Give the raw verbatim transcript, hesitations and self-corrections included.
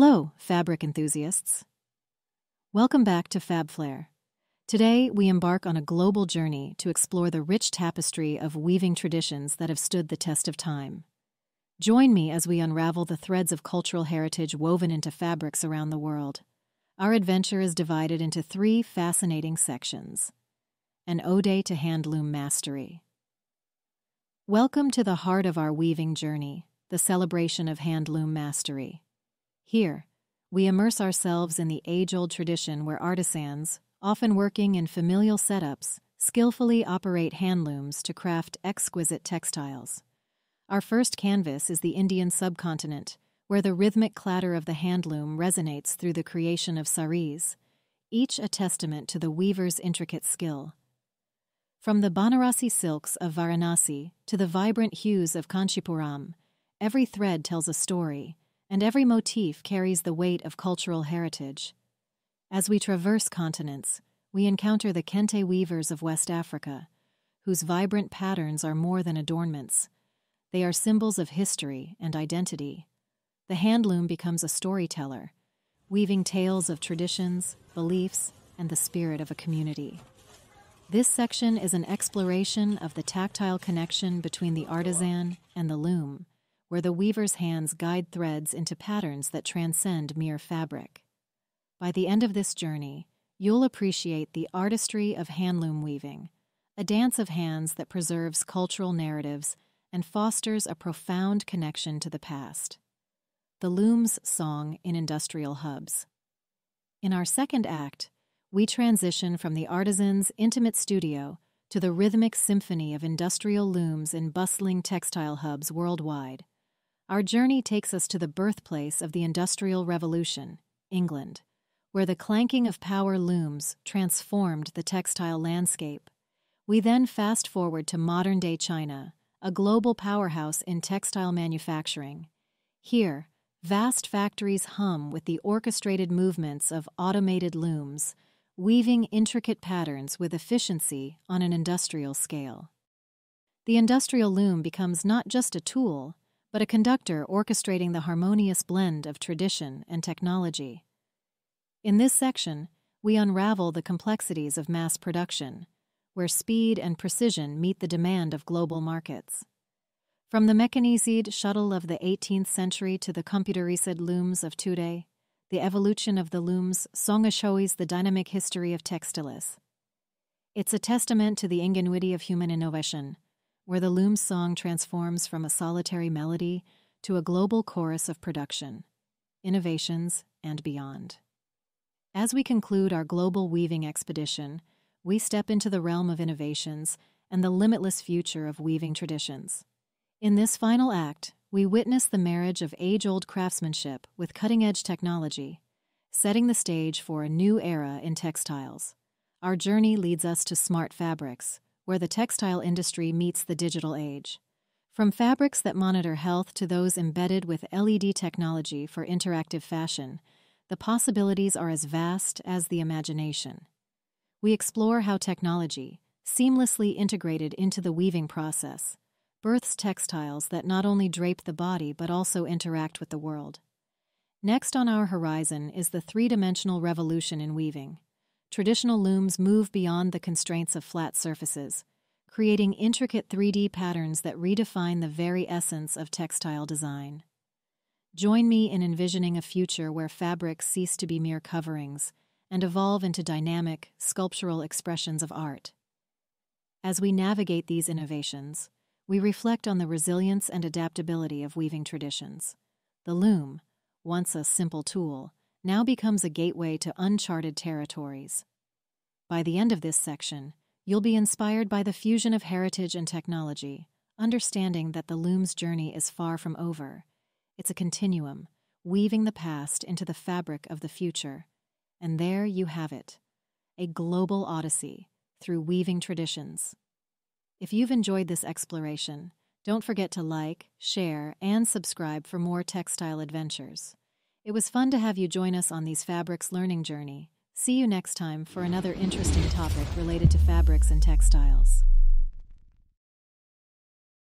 Hello, fabric enthusiasts. Welcome back to FabFlaire. Today, we embark on a global journey to explore the rich tapestry of weaving traditions that have stood the test of time. Join me as we unravel the threads of cultural heritage woven into fabrics around the world. Our adventure is divided into three fascinating sections. An ode to handloom mastery. Welcome to the heart of our weaving journey, the celebration of handloom mastery. Here, we immerse ourselves in the age-old tradition where artisans, often working in familial setups, skillfully operate handlooms to craft exquisite textiles. Our first canvas is the Indian subcontinent, where the rhythmic clatter of the handloom resonates through the creation of saris, each a testament to the weaver's intricate skill. From the Banarasi silks of Varanasi to the vibrant hues of Kanchipuram, every thread tells a story, and every motif carries the weight of cultural heritage. As we traverse continents, we encounter the Kente weavers of West Africa, whose vibrant patterns are more than adornments. They are symbols of history and identity. The handloom becomes a storyteller, weaving tales of traditions, beliefs, and the spirit of a community. This section is an exploration of the tactile connection between the artisan and the loom, where the weaver's hands guide threads into patterns that transcend mere fabric. By the end of this journey, you'll appreciate the artistry of handloom weaving, a dance of hands that preserves cultural narratives and fosters a profound connection to the past. The loom's song in industrial hubs. In our second act, we transition from the artisan's intimate studio to the rhythmic symphony of industrial looms in bustling textile hubs worldwide. Our journey takes us to the birthplace of the Industrial Revolution, England, where the clanking of power looms transformed the textile landscape. We then fast forward to modern-day China, a global powerhouse in textile manufacturing. Here, vast factories hum with the orchestrated movements of automated looms, weaving intricate patterns with efficiency on an industrial scale. The industrial loom becomes not just a tool, but a conductor orchestrating the harmonious blend of tradition and technology. In this section, we unravel the complexities of mass production, where speed and precision meet the demand of global markets. From the mechanized shuttle of the eighteenth century to the computerized looms of today, the evolution of the loom's song shows the dynamic history of textiles. It's a testament to the ingenuity of human innovation, where the loom's song transforms from a solitary melody to a global chorus of production, innovations, and beyond. As we conclude our global weaving expedition, we step into the realm of innovations and the limitless future of weaving traditions. In this final act, we witness the marriage of age-old craftsmanship with cutting-edge technology, setting the stage for a new era in textiles. Our journey leads us to smart fabrics, where the textile industry meets the digital age. From fabrics that monitor health to those embedded with L E D technology for interactive fashion, the possibilities are as vast as the imagination. We explore how technology, seamlessly integrated into the weaving process, births textiles that not only drape the body but also interact with the world. Next on our horizon is the three-dimensional revolution in weaving. Traditional looms move beyond the constraints of flat surfaces, creating intricate three D patterns that redefine the very essence of textile design. Join me in envisioning a future where fabrics cease to be mere coverings and evolve into dynamic, sculptural expressions of art. As we navigate these innovations, we reflect on the resilience and adaptability of weaving traditions. The loom, once a simple tool, now becomes a gateway to uncharted territories. By the end of this section, you'll be inspired by the fusion of heritage and technology, understanding that the loom's journey is far from over. It's a continuum, weaving the past into the fabric of the future. And there you have it, a global odyssey through weaving traditions. If you've enjoyed this exploration, don't forget to like, share, and subscribe for more textile adventures. It was fun to have you join us on these fabrics learning journey. See you next time for another interesting topic related to fabrics and textiles.